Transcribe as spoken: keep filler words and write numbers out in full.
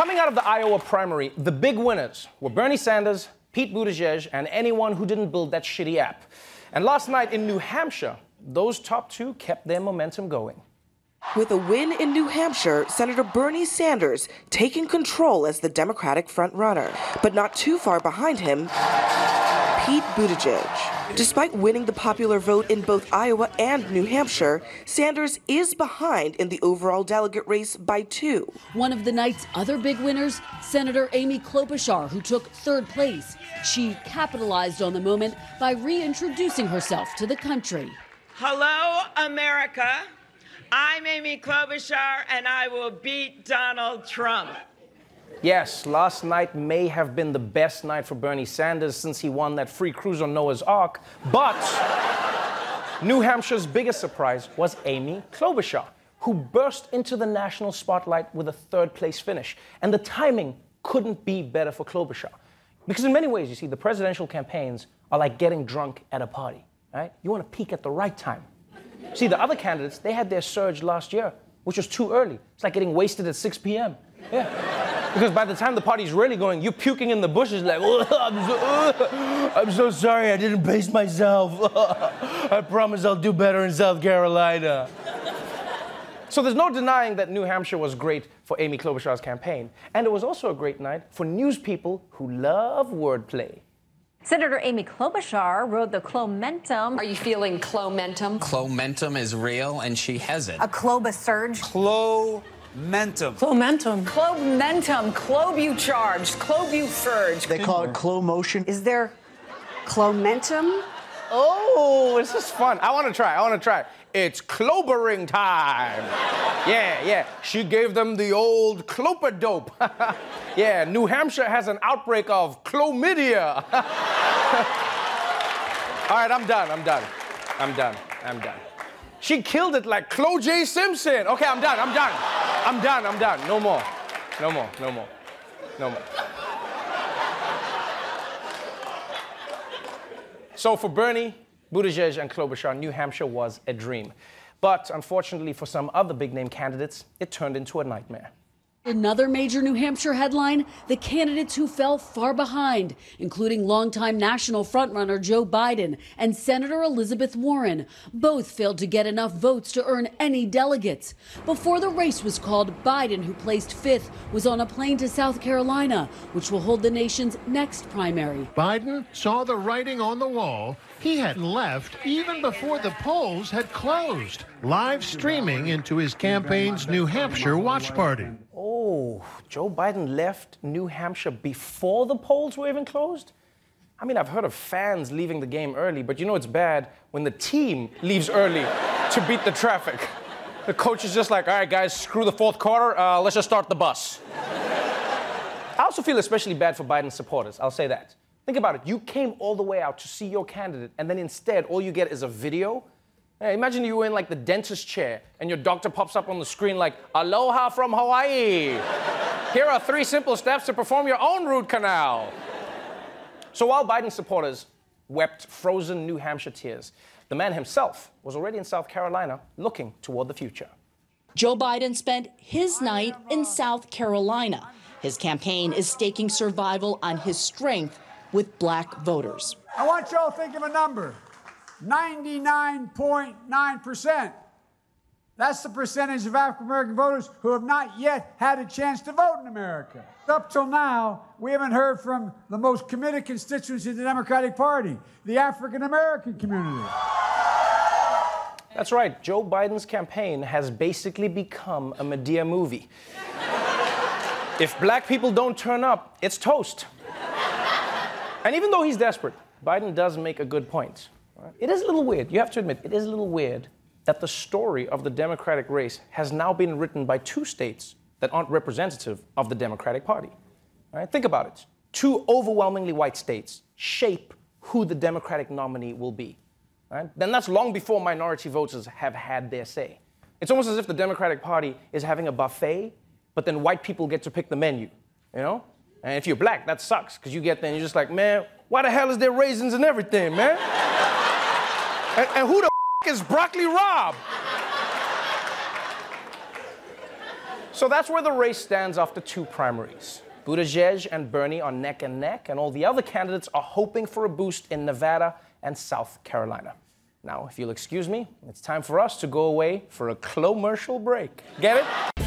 Coming out of the Iowa primary, the big winners were Bernie Sanders, Pete Buttigieg, and anyone who didn't build that shitty app. And last night in New Hampshire, those top two kept their momentum going. With a win in New Hampshire, Senator Bernie Sanders taking control as the Democratic frontrunner. But not too far behind him, Pete Buttigieg. Despite winning the popular vote in both Iowa and New Hampshire, Sanders is behind in the overall delegate race by two. One of the night's other big winners, Senator Amy Klobuchar, who took third place. She capitalized on the moment by reintroducing herself to the country. Hello, America. I'm Amy Klobuchar, and I will beat Donald Trump. Yes, last night may have been the best night for Bernie Sanders since he won that free cruise on Noah's Ark, but New Hampshire's biggest surprise was Amy Klobuchar, who burst into the national spotlight with a third-place finish. And the timing couldn't be better for Klobuchar. Because in many ways, you see, the presidential campaigns are like getting drunk at a party, right? You want to peak at the right time. See, the other candidates, they had their surge last year, which was too early. It's like getting wasted at six p m Yeah. Because by the time the party's really going, you're puking in the bushes like, oh, I'm, so, oh, I'm so sorry I didn't pace myself. Oh, I promise I'll do better in South Carolina. So there's no denying that New Hampshire was great for Amy Klobuchar's campaign. And it was also a great night for news people who love wordplay. Senator Amy Klobuchar rode the klomentum. Are you feeling klomentum? Klomentum is real, and she has it. A Kloba surge. Klomentum. Klomentum. Klomentum. Klobu charge. Klobu surge. They call it Klo motion. Is there klomentum? Oh, this is fun. I want to try. I want to try. It's klobering time. Yeah, yeah. She gave them the old klopadope. Yeah, New Hampshire has an outbreak of chlamydia. All right, I'm done. I'm done. I'm done. I'm done. She killed it like O J Simpson. Okay, I'm done. I'm done. I'm done. I'm done. No more. No more. No more. No more. So for Bernie, Buttigieg and Klobuchar, New Hampshire was a dream. But unfortunately for some other big-name candidates, it turned into a nightmare. Another major New Hampshire headline, the candidates who fell far behind, including longtime national frontrunner Joe Biden and Senator Elizabeth Warren. Both failed to get enough votes to earn any delegates. Before the race was called, Biden, who placed fifth, was on a plane to South Carolina, which will hold the nation's next primary. Biden saw the writing on the wall. He had left even before the polls had closed, live streaming into his campaign's New Hampshire watch party. Oh, Joe Biden left New Hampshire before the polls were even closed? I mean, I've heard of fans leaving the game early, but you know it's bad when the team leaves early to beat the traffic. The coach is just like, all right, guys, screw the fourth quarter. Uh, let's just start the bus. I also feel especially bad for Biden's supporters. I'll say that. Think about it. You came all the way out to see your candidate, and then instead all you get is a video. Hey, imagine you were in, like, the dentist chair, and your doctor pops up on the screen like, aloha from Hawaii. Here are three simple steps to perform your own root canal. So while Biden supporters wept frozen New Hampshire tears, the man himself was already in South Carolina looking toward the future. Joe Biden spent his night in South Carolina. His campaign is staking survival on his strength with black voters. I want y'all to think of a number. ninety-nine point nine percent. That's the percentage of African-American voters who have not yet had a chance to vote in America. Up till now, we haven't heard from the most committed constituency of the Democratic Party, the African-American community. That's right. Joe Biden's campaign has basically become a Madea movie. If black people don't turn up, it's toast. And even though he's desperate, Biden does make a good point. It is a little weird, you have to admit, it is a little weird that the story of the Democratic race has now been written by two states that aren't representative of the Democratic Party. Right? Think about it. Two overwhelmingly white states shape who the Democratic nominee will be. Right? Then that's long before minority voters have had their say. It's almost as if the Democratic Party is having a buffet, but then white people get to pick the menu, you know? And if you're black, that sucks, because you get there and you're just like, man, why the hell is there raisins and everything, man? And, and who the f is Broccoli Rob? So that's where the race stands after two primaries. Buttigieg and Bernie are neck and neck, and all the other candidates are hoping for a boost in Nevada and South Carolina. Now, if you'll excuse me, it's time for us to go away for a klomercial break. Get it?